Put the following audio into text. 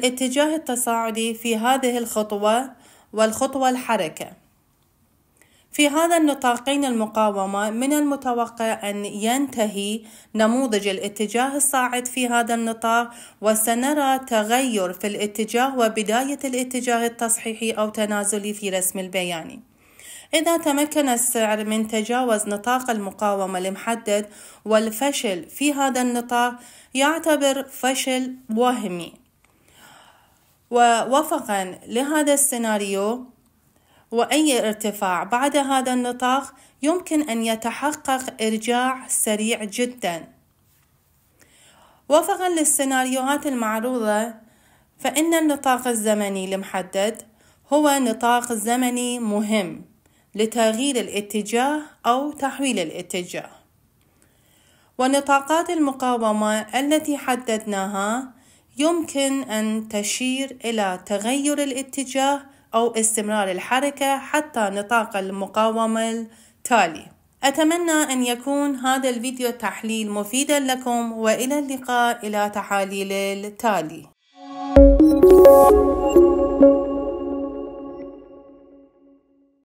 والاتجاه التصاعدي في هذه الخطوة والخطوة الحركة. في هذا النطاقين المقاومة من المتوقع أن ينتهي نموذج الاتجاه الصاعد في هذا النطاق، وسنرى تغير في الاتجاه وبداية الاتجاه التصحيحي أو تنازلي في رسم البياني. إذا تمكن السعر من تجاوز نطاق المقاومة المحدد والفشل في هذا النطاق يعتبر فشل وهمي. ووفقا لهذا السيناريو، وأي ارتفاع بعد هذا النطاق يمكن أن يتحقق إرجاع سريع جدا. وفقا للسيناريوهات المعروضة، فإن النطاق الزمني المحدد هو نطاق زمني مهم لتغيير الاتجاه أو تحويل الاتجاه، ونطاقات المقاومة التي حددناها يمكن أن تشير إلى تغير الاتجاه أو استمرار الحركة حتى نطاق المقاومة التالي. أتمنى أن يكون هذا الفيديو التحليل مفيدا لكم، وإلى اللقاء إلى تحاليل التالي.